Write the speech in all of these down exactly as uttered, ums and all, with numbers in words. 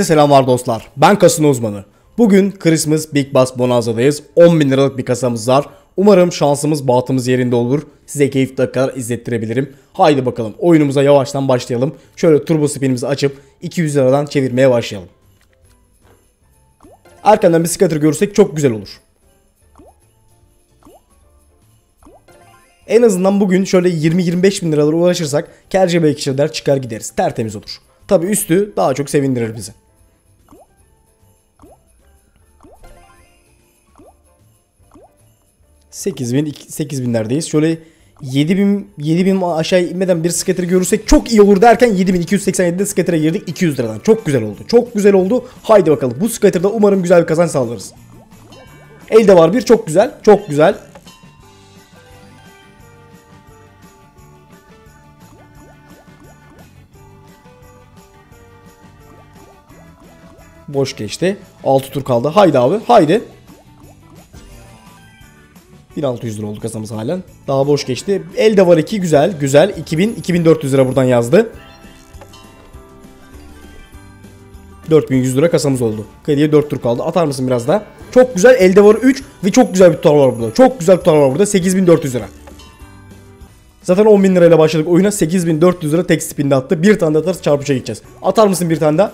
Selamlar dostlar, ben kasino uzmanı. Bugün Christmas Big Bass Bonanza'dayız. on bin liralık bir kasamız var. Umarım şansımız bahtımız yerinde olur. Size keyifli dakikalar izlettirebilirim. Haydi bakalım oyunumuza yavaştan başlayalım. Şöyle turbo spinimizi açıp iki yüz liradan çevirmeye başlayalım. Arkamdan bir scatter görürsek çok güzel olur. En azından bugün şöyle yirmi yirmi beş bin liralara ulaşırsak kerce beykişler çıkar gideriz. Tertemiz olur. Tabi üstü daha çok sevindirir bizi. sekiz bin, sekiz binlerdeyiz. Şöyle yedi bin aşağı inmeden bir skater görürsek çok iyi olur derken yedi bin iki yüz seksen yedi'de skater'e girdik iki yüz liradan. Çok güzel oldu. Çok güzel oldu. Haydi bakalım. Bu skater'da umarım güzel bir kazanç sağlarız. Elde var bir. Çok güzel. Çok güzel. Boş geçti. altı tur kaldı. Haydi abi. Haydi. bin altı yüz lira oldu kasamız halen. Daha boş geçti. Elde var iki. Güzel. Güzel. iki bin, iki bin dört yüz lira buradan yazdı. dört bin yüz lira kasamız oldu. Krediye dört tur kaldı. Atar mısın biraz daha? Çok güzel. Elde var üç. Ve çok güzel bir tutar var burada. Çok güzel tutar var burada. sekiz bin dört yüz lira. Zaten on bin lirayla başladık oyuna. sekiz bin dört yüz lira tek spinde attı. Bir tane de atarız. Çarpıça gideceğiz. Atar mısın bir tane daha?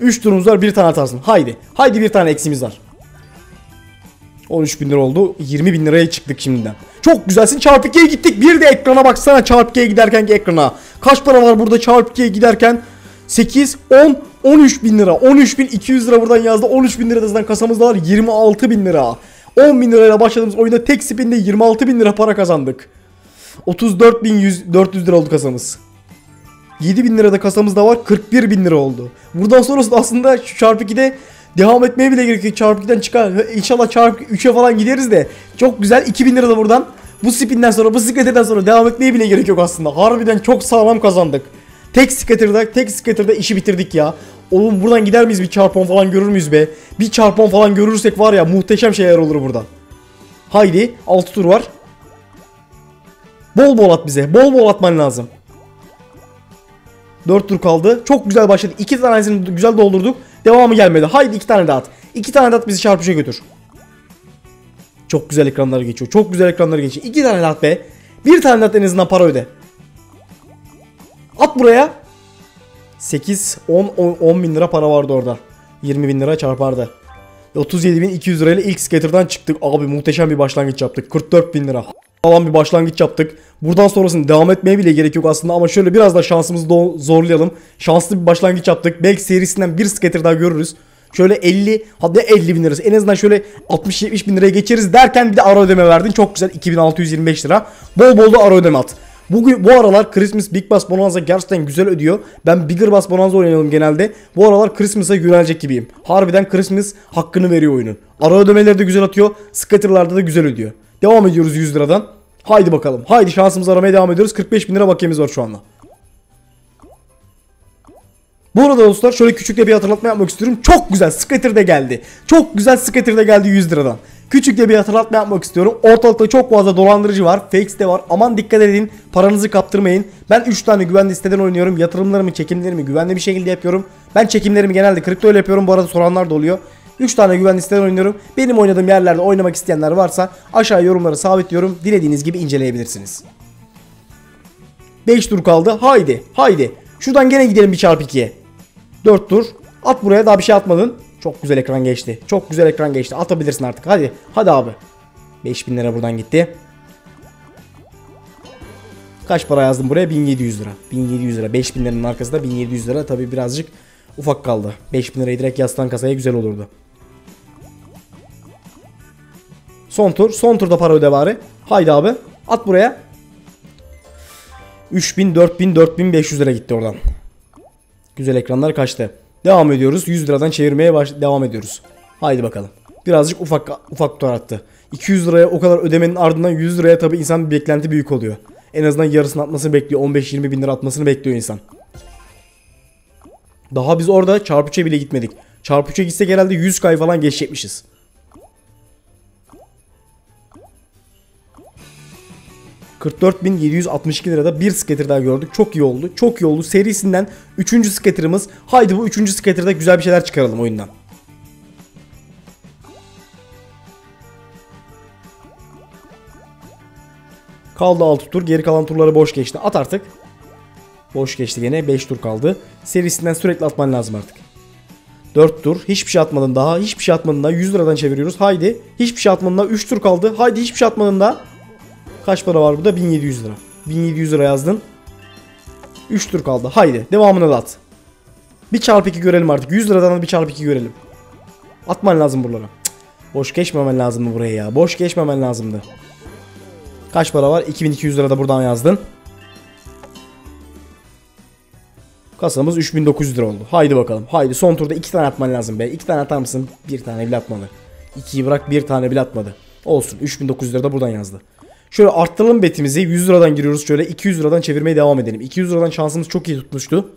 üç turumuz var, bir tane atarsın. Haydi. Haydi bir tane eksiğimiz var. on üç bin lira oldu. yirmi bin liraya çıktık şimdiden. Çok güzelsin. Çarp iki'ye gittik. Bir de ekrana baksana. Çarp iki'ye giderken ki ekrana. Kaç para var burada çarp iki'ye giderken? sekiz, on, on üç bin lira. on üç bin iki yüz lira buradan yazdı. on üç bin lira da zaten kasamızda var. yirmi altı bin lira. on bin lirayla başladığımız oyunda tek spinde yirmi altı bin lira para kazandık. otuz dört bin dört yüz lira oldu kasamız. yedi bin lirada kasamızda var. kırk bir bin lira oldu. Buradan sonrası aslında şu çarpı iki'de devam etmeye bile gerek yok. Çarpı iki'den çıkar. İnşallah çarpı üç'e falan gideriz de. Çok güzel. iki bin lira da buradan. Bu spinden sonra, bu skaterden sonra devam etmeye bile gerek yok aslında. Harbiden çok sağlam kazandık. Tek skaterda, tek skaterda işi bitirdik ya. Oğlum buradan gider miyiz? Bir çarpon falan görür müyüz be? Bir çarpon falan görürsek var ya muhteşem şeyler olur buradan. Haydi. altı tur var. Bol bol at bize. Bol bol atman lazım. dört tur kaldı. Çok güzel başladı. iki tanesini güzel doldurduk. Devamı gelmedi. Haydi iki tane de at. iki tane de at bizi çarpışa götür. Çok güzel ekranlar geçiyor. Çok güzel ekranlar geçiyor. iki tane de at be. bir tane de at en azından para öde. At buraya. sekiz, on, on bin lira para vardı orada. yirmi bin lira çarpardı. otuz yedi bin iki yüz lirayla ilk skater'dan çıktık. Abi muhteşem bir başlangıç yaptık. kırk dört bin lira. Falan bir başlangıç yaptık. Buradan sonrasını devam etmeye bile gerek yok aslında ama şöyle biraz da şansımızı zorlayalım. Şanslı bir başlangıç yaptık. Belki serisinden bir skater daha görürüz. Şöyle elli hatta elli bin lirası. En azından şöyle altmış yetmiş bin liraya geçeriz derken bir de ara ödeme verdin. Çok güzel. iki bin altı yüz yirmi beş lira. Bol bol da ara ödeme at. Bugün bu aralar Christmas Big Bass Bonanza gerçekten güzel ödüyor. Ben Bigger Bass Bonanza oynayalım genelde. Bu aralar Christmas'a güvenecek gibiyim. Harbiden Christmas hakkını veriyor oyunun. Ara ödemeleri de güzel atıyor. Skater'larda da güzel ödüyor. Devam ediyoruz yüz liradan. Haydi bakalım. Haydi şansımızı aramaya devam ediyoruz. kırk beş bin lira bakiyemiz var şu anda. Bu arada dostlar şöyle küçük de bir hatırlatma yapmak istiyorum. Çok güzel skater de geldi. Çok güzel skater de geldi yüz liradan. Küçük de bir hatırlatma yapmak istiyorum. Ortalıkta çok fazla dolandırıcı var. Fakes de var. Aman dikkat edin. Paranızı kaptırmayın. Ben üç tane güvenli siteden oynuyorum. Yatırımlarımı, çekimlerimi güvenli bir şekilde yapıyorum. Ben çekimlerimi genelde kripto ile yapıyorum. Bu arada soranlar da oluyor. üç tane güvenli siteden oynuyorum. Benim oynadığım yerlerde oynamak isteyenler varsa aşağı yorumlara sabitliyorum. Dilediğiniz gibi inceleyebilirsiniz. beş tur kaldı. Haydi. Haydi. Şuradan gene gidelim bir çarpı iki'ye. dört tur. At buraya. Daha bir şey atmadın. Çok güzel ekran geçti. Çok güzel ekran geçti. Atabilirsin artık. Hadi. Hadi abi. beş bin lira buradan gitti. Kaç para yazdım buraya? bin yedi yüz lira. bin yedi yüz lira. beş bin liranın arkasında bin yedi yüz lira. Tabii birazcık ufak kaldı. beş bin lirayı direkt yaslan kasaya güzel olurdu. Son tur. Son turda para öde bari. Haydi abi. At buraya. üç bin, dört bin, dört bin beş yüz lira gitti oradan. Güzel ekranlar kaçtı. Devam ediyoruz. yüz liradan çevirmeye baş devam ediyoruz. Haydi bakalım. Birazcık ufak ufak tutar attı. iki yüz liraya o kadar ödemenin ardından yüz liraya tabii insan bir beklenti büyük oluyor. En azından yarısını atmasını bekliyor. on beş yirmi bin lira atmasını bekliyor insan. Daha biz orada çarpı üç'e bile gitmedik. Çarpı üç'e gitsek herhalde yüz kay falan geçecekmişiz. kırk dört bin yedi yüz altmış iki lirada bir skater daha gördük. Çok iyi oldu. Çok iyi oldu. Serisinden üçüncü skaterımız. Haydi bu üçüncü skaterda güzel bir şeyler çıkaralım oyundan. Kaldı altı tur. Geri kalan turları boş geçti. At artık. Boş geçti gene. beş tur kaldı. Serisinden sürekli atman lazım artık. dört tur. Hiçbir şey atmadın daha. Hiçbir şey atmadın daha. yüz liradan çeviriyoruz. Haydi. Hiçbir şey atmadın daha. üç tur kaldı. Haydi hiçbir şey atmadın daha. Kaç para var burada? bin yedi yüz lira. bin yedi yüz lira yazdın. üç tur kaldı. Haydi. Devamını da at. Bir çarpı iki görelim artık. yüz liradan da bir çarpı iki görelim. Atman lazım buralara. Cık. Boş geçmemen lazımdı buraya ya. Boş geçmemen lazımdı. Kaç para var? iki bin iki yüz lira da buradan yazdın. Kasamız üç bin dokuz yüz lira oldu. Haydi bakalım. Haydi son turda iki tane atman lazım be. iki tane atar mısın? bir tane bile atmadı. ikiyi bırak, bir tane bile atmadı. Olsun. üç bin dokuz yüz lira da buradan yazdı. Şöyle arttıralım betimizi. yüz liradan giriyoruz. Şöyle iki yüz liradan çevirmeye devam edelim. iki yüz liradan şansımız çok iyi tutmuştu.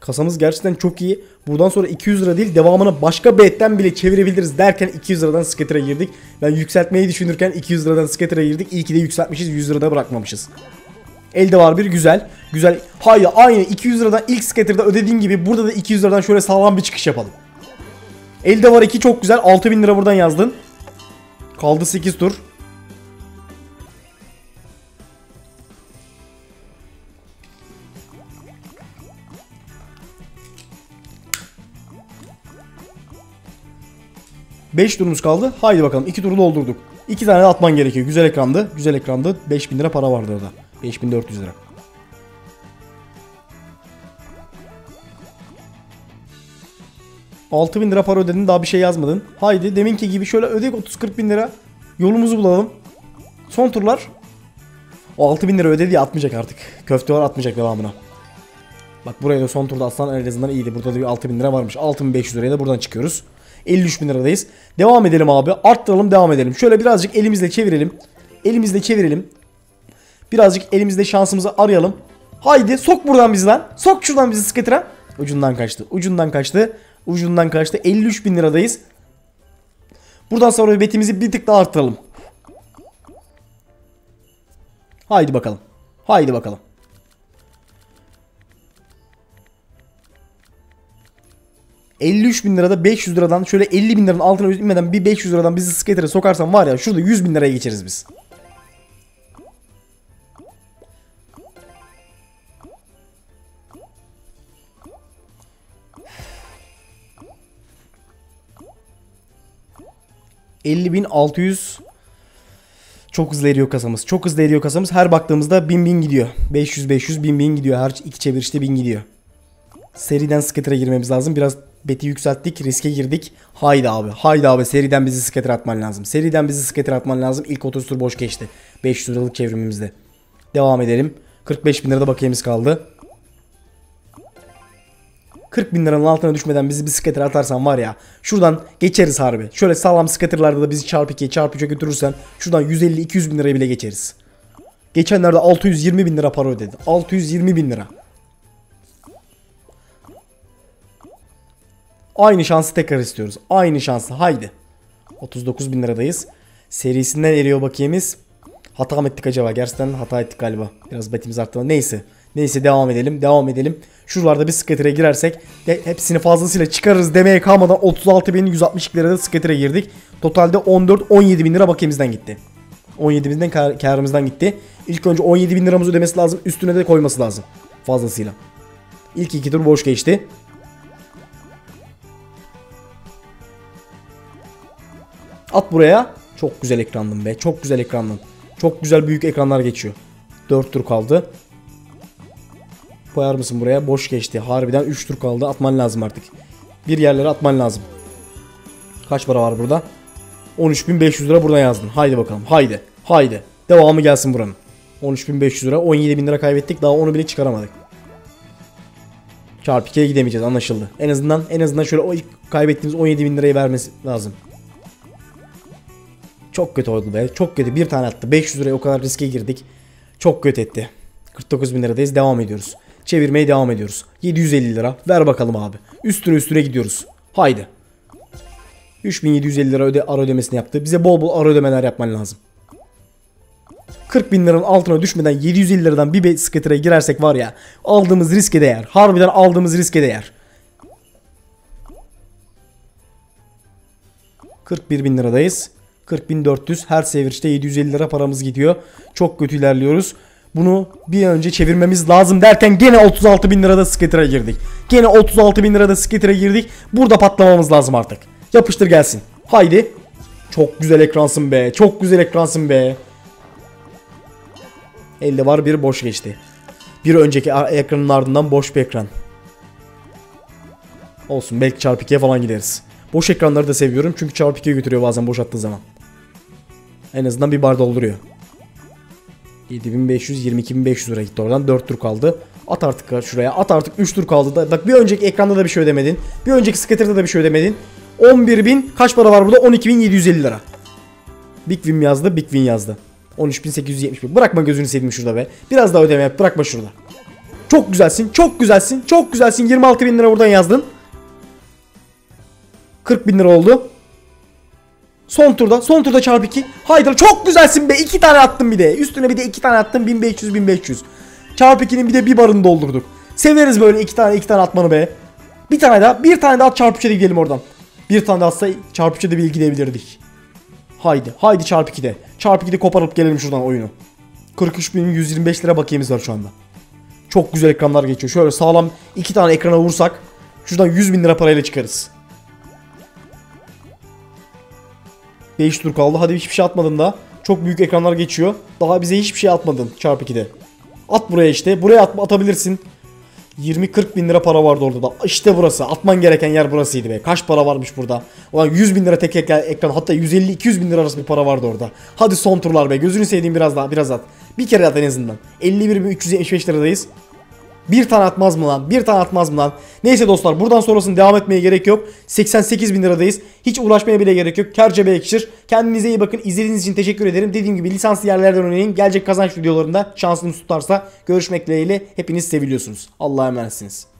Kasamız gerçekten çok iyi. Buradan sonra iki yüz lira değil, devamını başka betten bile çevirebiliriz derken iki yüz liradan skater'a girdik. Ben yükseltmeyi düşünürken iki yüz liradan skater'a girdik. İyi ki de yükseltmişiz, yüz lirada bırakmamışız. Elde var bir güzel. Güzel. Hayır, aynı iki yüz liradan ilk skater'da ödediğim gibi burada da iki yüz liradan şöyle sağlam bir çıkış yapalım. Elde var iki, çok güzel. altı bin lira buradan yazdın. Kaldı sekiz tur. beş turumuz kaldı. Haydi bakalım. iki turu doldurduk. iki tane de atman gerekiyor. Güzel ekrandı. Güzel ekrandı. beş bin lira para vardı orada. beş bin dört yüz lira. altı bin lira para ödedin. Daha bir şey yazmadın. Haydi deminki gibi şöyle ödeyip otuz kırk bin lira. Yolumuzu bulalım. Son turlar. O altı bin lira ödedi ya, atmayacak artık. Köfte var, atmayacak devamına. Bak buraya da son turda atsan en azından iyiydi. Burada da bir altı bin lira varmış. altı bin beş yüz liraya da buradan çıkıyoruz. elli üç bin liradayız. Devam edelim abi. Arttıralım, devam edelim. Şöyle birazcık elimizle çevirelim. Elimizle çevirelim. Birazcık elimizde şansımızı arayalım. Haydi sok buradan bizi lan. Sok şuradan bizi skater'a. Ucundan kaçtı. Ucundan kaçtı. Ucundan kaçtı. elli üç bin liradayız. Buradan sonra betimizi bir tık daha arttıralım. Haydi bakalım. Haydi bakalım. elli üç bin lirada beş yüz liradan şöyle elli bin liranın altına inmeden bir beş yüz liradan bizi skater'e sokarsan var ya, şurada yüz bin liraya geçeriz biz. elli bin altı yüz. Çok hızlı eriyor kasamız. Çok hızlı eriyor kasamız. Her baktığımızda bin bin gidiyor. beş yüz beş yüz bin bin gidiyor. Her iki çevirişte bin gidiyor. Seriden skater'a girmemiz lazım. Biraz beti yükselttik. Riske girdik. Haydi abi. Haydi abi. Seriden bizi skater'a atman lazım. Seriden bizi skater'a atman lazım. İlk otuz tur boş geçti. beş yüz liralık çevrimimizde. Devam edelim. kırk beş bin lirada bakiyemiz kaldı. kırk bin liranın altına düşmeden bizi bir skater'a atarsan var ya, şuradan geçeriz harbi. Şöyle sağlam skater'larda da bizi çarpı ikiye çarpı üçe götürürsen şuradan yüz elli iki yüz bin liraya bile geçeriz. Geçenlerde altı yüz yirmi bin lira para ödedi. altı yüz yirmi bin lira. Aynı şansı tekrar istiyoruz. Aynı şansı. Haydi. otuz dokuz bin liradayız. Serisinden eriyor bakiyemiz. Hata mı ettik acaba? Gerçekten hata ettik galiba. Biraz betimiz arttı. Neyse. Neyse devam edelim. Devam edelim. Şuralarda bir skater'e girersek de hepsini fazlasıyla çıkarırız demeye kalmadan otuz altı bin yüz altmış iki lirada skater'e girdik. Totalde on dört on yedi bin lira bakiyemizden gitti. on yedi binden kar karımızdan gitti. İlk önce on yedi bin liramızı ödemesi lazım. Üstüne de koyması lazım. Fazlasıyla. İlk iki tur boş geçti. At buraya. Çok güzel ekrandım be. Çok güzel ekrandım. Çok güzel büyük ekranlar geçiyor. dört tur kaldı. Koyar mısın buraya? Boş geçti. Harbiden üç tur kaldı. Atman lazım artık. Bir yerlere atman lazım. Kaç para var burada? on üç bin beş yüz lira buradan yazdın. Haydi bakalım. Haydi. Haydi. Devamı gelsin buranın. on üç bin beş yüz lira. on yedi bin lira kaybettik. Daha onu bile çıkaramadık. Çarpı ikiye gidemeyeceğiz. Anlaşıldı. En azından en azından şöyle o kaybettiğimiz on yedi bin lirayı vermesi lazım. Çok kötü oldu be. Çok kötü. Bir tane attı. beş yüz liraya o kadar riske girdik. Çok kötü etti. kırk dokuz bin liradayız. Devam ediyoruz. Çevirmeye devam ediyoruz. yedi yüz elli lira. Ver bakalım abi. Üstüne üstüne gidiyoruz. Haydi. üç bin yedi yüz elli lira öde, ara ödemesini yaptı. Bize bol bol ara ödemeler yapman lazım. kırk bin liranın altına düşmeden yedi yüz elli liradan bir skater'a girersek var ya, aldığımız riske değer. Harbiden aldığımız riske değer. kırk bir bin liradayız. kırk bin dört yüz. Her sevirçte yedi yüz elli lira paramız gidiyor. Çok kötü ilerliyoruz. Bunu bir önce çevirmemiz lazım derken gene otuz altı bin lirada skater'a girdik. Gene otuz altı bin lirada skater'a girdik. Burada patlamamız lazım artık. Yapıştır gelsin. Haydi. Çok güzel ekransın be. Çok güzel ekransın be. Elde var bir boş geçti. Bir önceki ekranın ardından boş bir ekran. Olsun, belki çarpı ikiye falan gideriz. Boş ekranları da seviyorum çünkü çarpı ikiye götürüyor bazen boş attığı zaman. En azından bir bar dolduruyor. yedi bin beş yüz, yirmi iki bin beş yüz lira gitti oradan. dört tur kaldı. At artık şuraya. At artık, üç tur kaldı. Da. Bak, bir önceki ekranda da bir şey ödemedin. Bir önceki skater'da da bir şey ödemedin. on bir bin kaç para var burada? on iki bin yedi yüz elli lira. Big Win yazdı. Big Win yazdı. on üç bin sekiz yüz yetmiş. Bırakma gözünü seveyim şurada be. Biraz daha ödeme yap. Bırakma şurada. Çok güzelsin. Çok güzelsin. Çok güzelsin. yirmi altı bin lira buradan yazdın. kırk bin lira oldu. Son turda. Son turda çarpı iki. Haydi. Çok güzelsin be. iki tane attım bir de. Üstüne bir de iki tane attım. bin beş yüz bin beş yüz. Çarpı ikinin bir de bir barını doldurduk. Severiz böyle iki tane iki tane atmanı be. Bir tane daha. Bir tane daha at, çarpı üçe gidelim oradan. Bir tane daha atsa çarpı üçe de bir gidebilirdik. Haydi. Haydi çarpı ikide. Çarpı ikide koparıp gelelim şuradan oyunu. kırk üç bin yüz yirmi beş lira bakiyemiz var şu anda. Çok güzel ekranlar geçiyor. Şöyle sağlam iki tane ekrana vursak şuradan yüz bin lira parayla çıkarız. beş tur kaldı. Hadi, hiçbir şey atmadın da. Çok büyük ekranlar geçiyor. Daha bize hiçbir şey atmadın çarpı ikide. At buraya işte. Buraya at, atabilirsin. yirmi kırk bin lira para vardı orada da. İşte burası. Atman gereken yer burasıydı be. Kaç para varmış burada? Ulan yüz bin lira tek ekran. Hatta yüz elli iki yüz bin lira arası bir para vardı orada. Hadi son turlar be. Gözünü sevdiğim, biraz daha. Biraz at. Bir kere at en azından. elli bir bin üç yüz yetmiş beş liradayız. Bir tane atmaz mı lan? Bir tane atmaz mı lan? Neyse dostlar. Buradan sonrasını devam etmeye gerek yok. seksen sekiz bin liradayız. Hiç uğraşmaya bile gerek yok. Kar cebe ekşir. Kendinize iyi bakın. İzlediğiniz için teşekkür ederim. Dediğim gibi lisanslı yerlerden oynayın. Gelecek kazanç videolarında şansınız tutarsa görüşmek dileğiyle. Hepiniz seviliyorsunuz. Allah'a emanetsiniz.